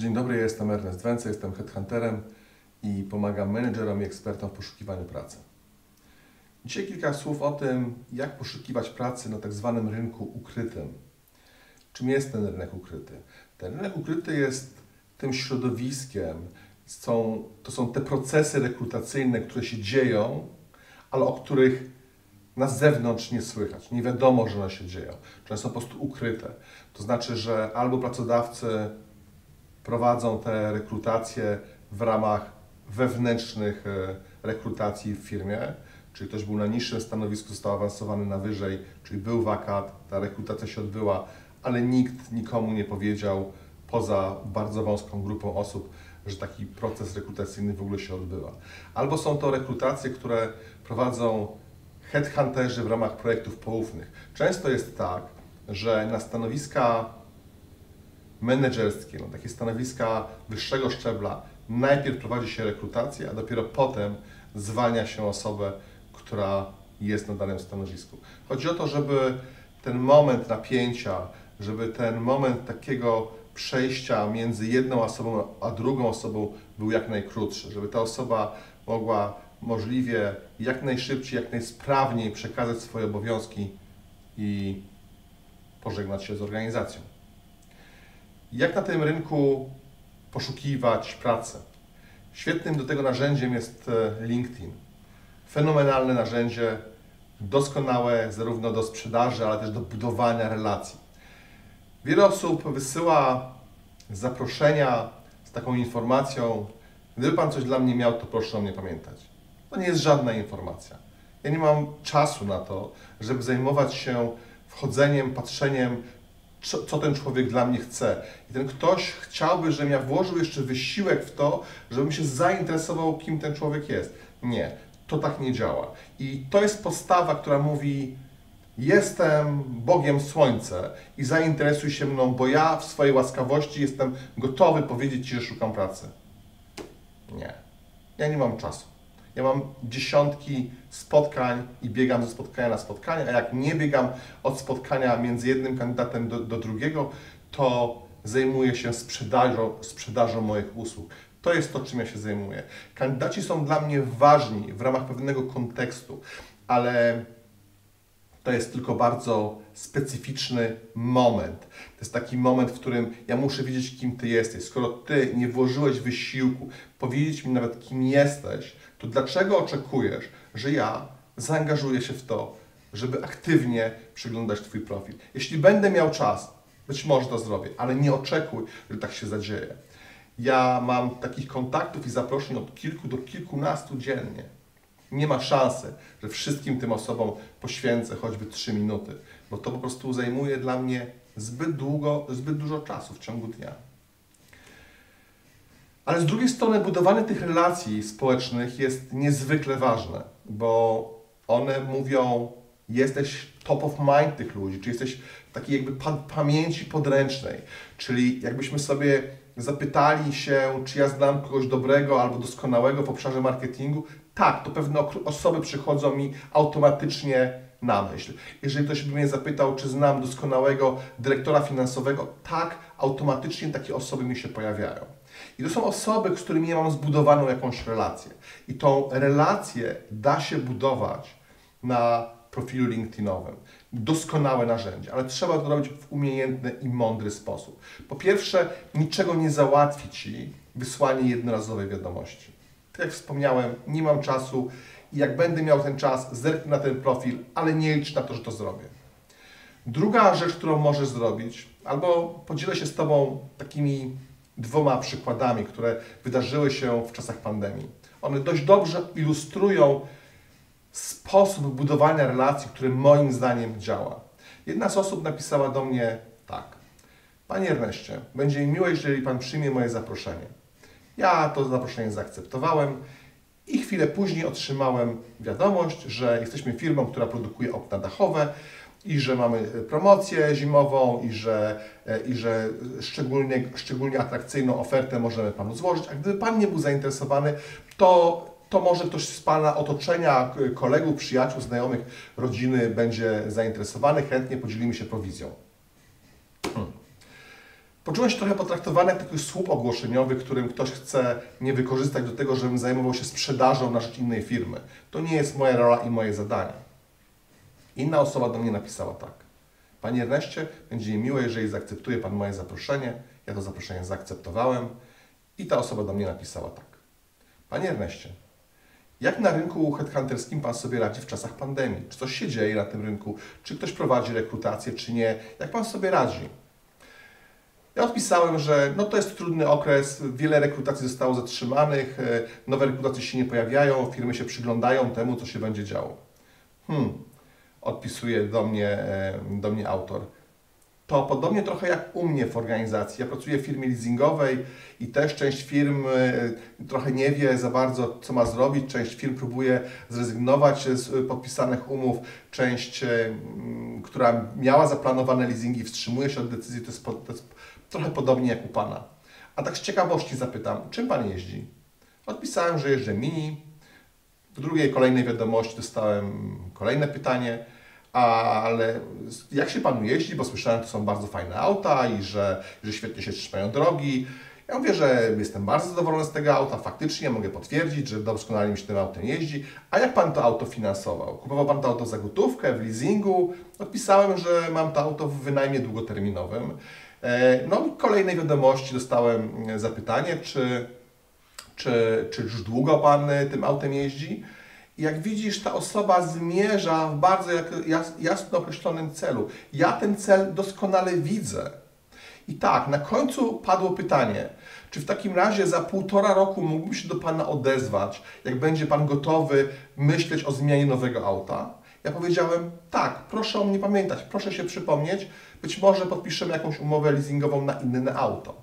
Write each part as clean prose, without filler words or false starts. Dzień dobry, ja jestem Ernest Wencel, jestem headhunterem i pomagam menedżerom i ekspertom w poszukiwaniu pracy. Dzisiaj kilka słów o tym, jak poszukiwać pracy na tak zwanym rynku ukrytym. Czym jest ten rynek ukryty? Ten rynek ukryty jest tym środowiskiem, to są te procesy rekrutacyjne, które się dzieją, ale o których na zewnątrz nie słychać. Nie wiadomo, że one się dzieją. Czy one są po prostu ukryte. To znaczy, że albo pracodawcy prowadzą te rekrutacje w ramach wewnętrznych rekrutacji w firmie, czyli ktoś był na niższym stanowisku, został awansowany na wyżej, czyli był wakat, ta rekrutacja się odbyła, ale nikt nikomu nie powiedział, poza bardzo wąską grupą osób, że taki proces rekrutacyjny w ogóle się odbywa. Albo są to rekrutacje, które prowadzą headhunterzy w ramach projektów poufnych. Często jest tak, że na stanowiska menedżerskie, takie stanowiska wyższego szczebla, najpierw prowadzi się rekrutację, a dopiero potem zwalnia się osobę, która jest na danym stanowisku. Chodzi o to, żeby ten moment napięcia, żeby ten moment takiego przejścia między jedną osobą a drugą osobą był jak najkrótszy, żeby ta osoba mogła możliwie jak najszybciej, jak najsprawniej przekazać swoje obowiązki i pożegnać się z organizacją. Jak na tym rynku poszukiwać pracy? Świetnym do tego narzędziem jest LinkedIn. Fenomenalne narzędzie, doskonałe zarówno do sprzedaży, ale też do budowania relacji. Wiele osób wysyła zaproszenia z taką informacją: gdyby Pan coś dla mnie miał, to proszę o mnie pamiętać. To nie jest żadna informacja. Ja nie mam czasu na to, żeby zajmować się wchodzeniem, patrzeniem, co ten człowiek dla mnie chce. I ten ktoś chciałby, żebym ja włożył jeszcze wysiłek w to, żebym się zainteresował, kim ten człowiek jest. Nie, to tak nie działa. I to jest postawa, która mówi: jestem Bogiem Słońce i zainteresuj się mną, bo ja w swojej łaskawości jestem gotowy powiedzieć Ci, że szukam pracy. Nie. Ja nie mam czasu. Ja mam dziesiątki spotkań i biegam ze spotkania na spotkanie, a jak nie biegam od spotkania między jednym kandydatem do drugiego, to zajmuję się sprzedażą moich usług. To jest to, czym ja się zajmuję. Kandydaci są dla mnie ważni w ramach pewnego kontekstu, ale to jest tylko bardzo specyficzny moment. To jest taki moment, w którym ja muszę wiedzieć, kim Ty jesteś. Skoro Ty nie włożyłeś wysiłku powiedzieć mi nawet, kim jesteś, to dlaczego oczekujesz, że ja zaangażuję się w to, żeby aktywnie przyglądać Twój profil? Jeśli będę miał czas, być może to zrobię, ale nie oczekuj, że tak się zadzieje. Ja mam takich kontaktów i zaproszeń od kilku do kilkunastu dziennie. Nie ma szansy, że wszystkim tym osobom poświęcę choćby 3 minuty, bo to po prostu zajmuje dla mnie zbyt dużo czasu w ciągu dnia. Ale z drugiej strony budowanie tych relacji społecznych jest niezwykle ważne, bo one mówią: jesteś top of mind tych ludzi, czy jesteś w takiej jakby pamięci podręcznej, czyli jakbyśmy sobie zapytali się, czy ja znam kogoś dobrego albo doskonałego w obszarze marketingu. Tak, to pewne osoby przychodzą mi automatycznie na myśl. Jeżeli ktoś by mnie zapytał, czy znam doskonałego dyrektora finansowego, tak, automatycznie takie osoby mi się pojawiają. I to są osoby, z którymi ja mam zbudowaną jakąś relację. I tą relację da się budować na profilu LinkedInowym. Doskonałe narzędzie, ale trzeba to robić w umiejętny i mądry sposób. Po pierwsze, niczego nie załatwi Ci wysłanie jednorazowej wiadomości. Tak jak wspomniałem, nie mam czasu i jak będę miał ten czas, zerknę na ten profil, ale nie licz na to, że to zrobię. Druga rzecz, którą możesz zrobić, albo podzielę się z Tobą takimi dwoma przykładami, które wydarzyły się w czasach pandemii. One dość dobrze ilustrują sposób budowania relacji, który moim zdaniem działa. Jedna z osób napisała do mnie tak: Panie Erneście, będzie mi miło, jeżeli Pan przyjmie moje zaproszenie. Ja to zaproszenie zaakceptowałem i chwilę później otrzymałem wiadomość, że jesteśmy firmą, która produkuje okna dachowe i że mamy promocję zimową i że szczególnie atrakcyjną ofertę możemy Panu złożyć. A gdyby Pan nie był zainteresowany, to może ktoś z Pana otoczenia, kolegów, przyjaciół, znajomych, rodziny będzie zainteresowany, chętnie podzielimy się prowizją. Poczułem się trochę potraktowany jak taki słup ogłoszeniowy, którym ktoś chce mnie wykorzystać do tego, żebym zajmował się sprzedażą na rzecz innej firmy. To nie jest moja rola i moje zadanie. Inna osoba do mnie napisała tak. Panie Erneście, będzie mi miło, jeżeli zaakceptuje Pan moje zaproszenie. Ja to zaproszenie zaakceptowałem i ta osoba do mnie napisała tak. Panie Erneście, jak na rynku headhunterskim Pan sobie radzi w czasach pandemii? Czy coś się dzieje na tym rynku? Czy ktoś prowadzi rekrutację, czy nie? Jak Pan sobie radzi? Ja odpisałem, że no to jest trudny okres, wiele rekrutacji zostało zatrzymanych, nowe rekrutacje się nie pojawiają, firmy się przyglądają temu, co się będzie działo. Odpisuje do mnie autor. To podobnie trochę jak u mnie w organizacji. Ja pracuję w firmie leasingowej i też część firm trochę nie wie za bardzo, co ma zrobić. Część firm próbuje zrezygnować z podpisanych umów. Część, która miała zaplanowane leasingi, wstrzymuje się od decyzji. To jest trochę podobnie jak u Pana. A tak z ciekawości zapytam, czym Pan jeździ? Odpisałem, że jeżdżę mini. W drugiej, kolejnej wiadomości dostałem kolejne pytanie. Ale jak się Panu jeździ, bo słyszałem, że to są bardzo fajne auta i że świetnie się trzymają drogi. Ja mówię, że jestem bardzo zadowolony z tego auta, faktycznie mogę potwierdzić, że doskonale mi się tym autem jeździ. A jak Pan to auto finansował? Kupował Pan to auto za gotówkę, w leasingu? Odpisałem, że mam to auto w wynajmie długoterminowym. No i kolejnej wiadomości dostałem zapytanie, czy już długo Pan tym autem jeździ? Jak widzisz, ta osoba zmierza w bardzo jasno określonym celu. Ja ten cel doskonale widzę. I tak, na końcu padło pytanie, czy w takim razie za 1,5 roku mógłbym się do Pana odezwać, jak będzie Pan gotowy myśleć o zmianie nowego auta? Ja powiedziałem, tak, proszę o mnie pamiętać, proszę się przypomnieć, być może podpiszemy jakąś umowę leasingową na inne auto.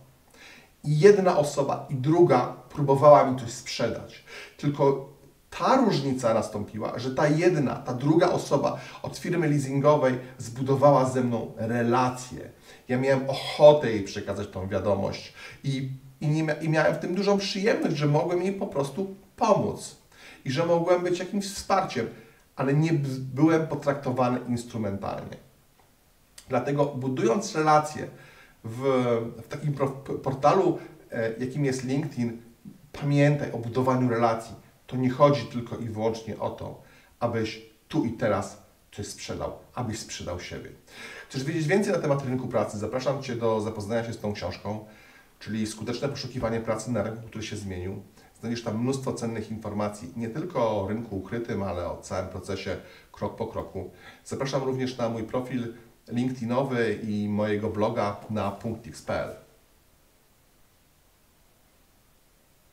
I jedna osoba i druga próbowała mi coś sprzedać, tylko ta różnica nastąpiła, że ta jedna, ta druga osoba od firmy leasingowej zbudowała ze mną relację. Ja miałem ochotę jej przekazać tą wiadomość i miałem w tym dużą przyjemność, że mogłem jej po prostu pomóc i że mogłem być jakimś wsparciem, ale nie byłem potraktowany instrumentalnie. Dlatego budując relacje w takim portalu, jakim jest LinkedIn, pamiętaj o budowaniu relacji. To nie chodzi tylko i wyłącznie o to, abyś tu i teraz coś sprzedał, abyś sprzedał siebie. Chcesz wiedzieć więcej na temat rynku pracy? Zapraszam Cię do zapoznania się z tą książką, czyli Skuteczne poszukiwanie pracy na rynku, który się zmienił. Znajdziesz tam mnóstwo cennych informacji, nie tylko o rynku ukrytym, ale o całym procesie, krok po kroku. Zapraszam również na mój profil LinkedInowy i mojego bloga na punktx.pl.